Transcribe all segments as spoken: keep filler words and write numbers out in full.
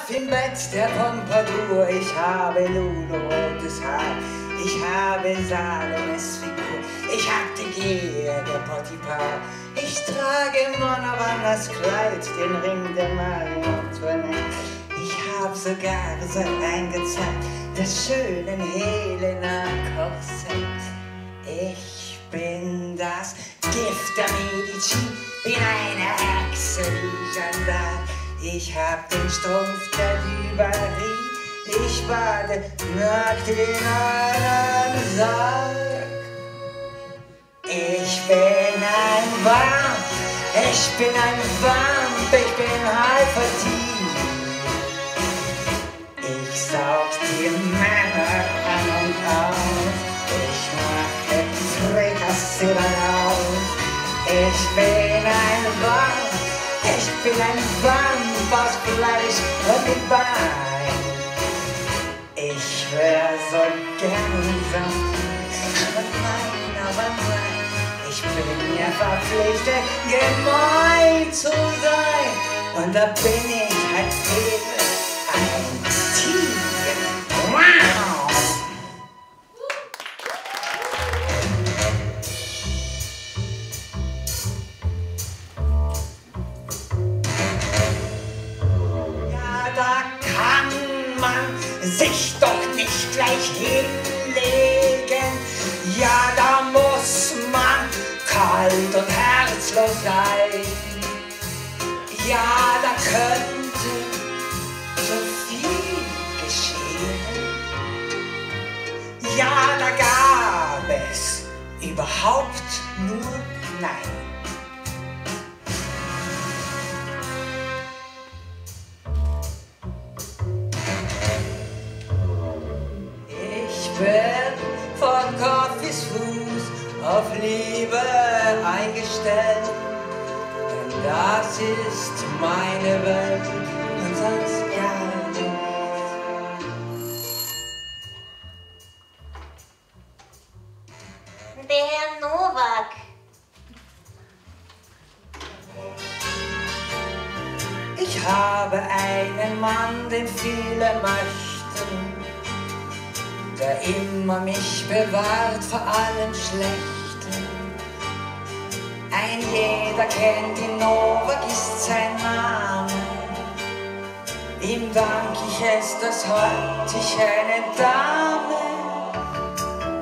schlaf im Bett der Pompadour, ich habe ludenrotes Haar, ich habe Salomes Figur, ich hab die Gier der Potipar, ich trage Monoband das Kleid, den Ring der Marie Antoinette, ich hab sogar so eingezeigt, das schöne Helena Korsett. Ich bin das Gift der Medici, bin eine Hexe wie Jeanne d'Arc. Ich hab den Strumpf der Dubarry, ich bade nackt in einem Sarg. Ich bin ein Vamp, ich bin ein Vamp, ich bin halb vertieft. Ich saug die Männer an und auf, ich mache Frikassee auf. Ich bin ein Vamp, ich bin ein Vamp aus Fleisch und mit Bein. Ich wär so gern Vamp, aber nein, aber nein. Ich bin ja verpflichtet, gemein zu sein. Und da bin ich halt eben ein Tier. Wow! Sich doch nicht gleich hinlegen, ja, da muss man kalt und herzlos sein. Ja, da könnte so viel geschehen. Ja, da gab es überhaupt nur Nein. Ich bin von Kopf bis Fuß auf Liebe eingestellt, denn das ist meine Welt und sonst gar nichts. Der Novak. Ich habe einen Mann, den viele möchten, der immer mich bewahrt vor allem Schlechten. Ein jeder kennt ihn, Novak ist sein Name. Ihm dank ich es, dass heute ich eine Dame,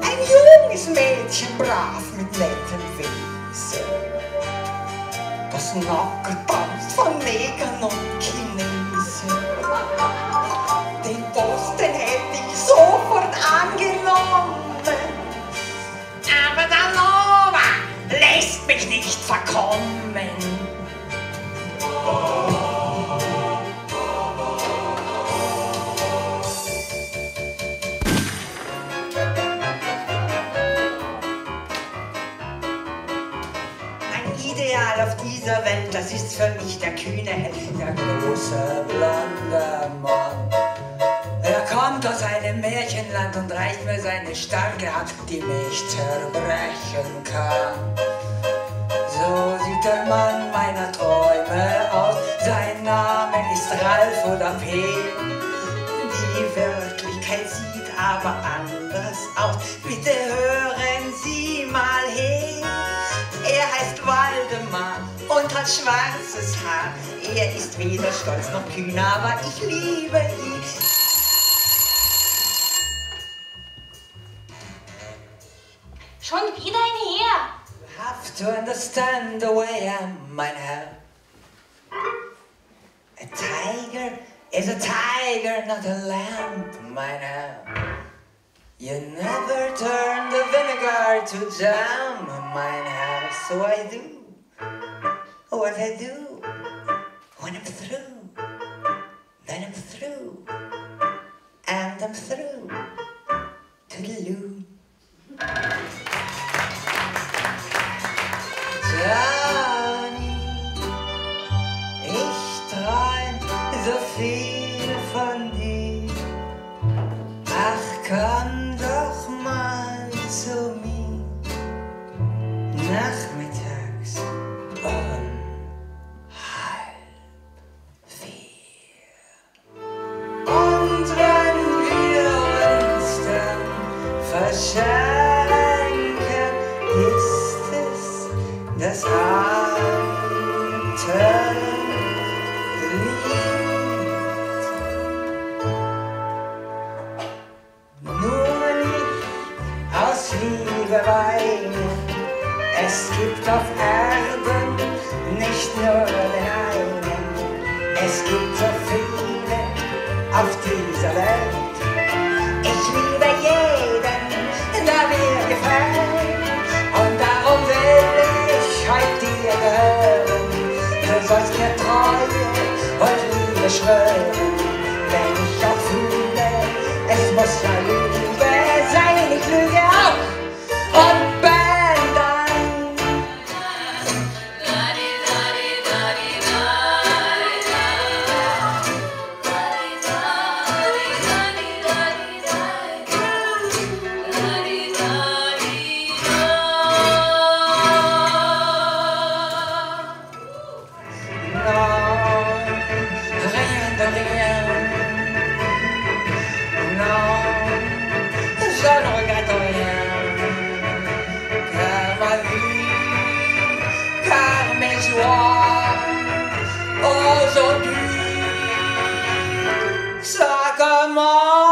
ein junges Mädchen, brav mit nettem Wesen, das Nocker tanzt von Negern und Chinesen. Den Posten hätte ich sofort angenommen, aber der Novak lässt mich nicht verkommen. Mein Ideal auf dieser Welt, das ist für mich der kühne Held, der große blonde Mann. Kommt aus einem Märchenland und reicht mir seine starke Hand, die mich zerbrechen kann. So sieht der Mann meiner Träume aus, sein Name ist Ralf oder P. Die Wirklichkeit sieht aber anders aus, bitte hören Sie mal hin. Er heißt Waldemar und hat schwarzes Haar, er ist weder stolz noch kühn, aber ich liebe ihn. Schon wieder ein Herr. You have to understand the way I'm, mein Herr. A tiger is a tiger, not a lamb, mein Herr. You never turn the vinegar to jam, mein Herr. So I do what I do when I'm through. Then I'm through. And I'm through. Toodaloo. Johnny, ich träum so viel von dir. Ach, komm doch mal zu mir, nachmittags um halb vier. das alte Lied. Nur nicht aus Liebe weinen, es gibt auf Erden nicht nur den einen, es gibt so viele auf dieser Welt. Ich liebe jeden, der mir gefällt, und darum will ich heute dir gehören. Du sollst mir Treue und Liebe schwören, wenn ich auch fühle, es muss ja Lüge sein, ich lüge auch und bin dein. Aujourd'hui, ça commence.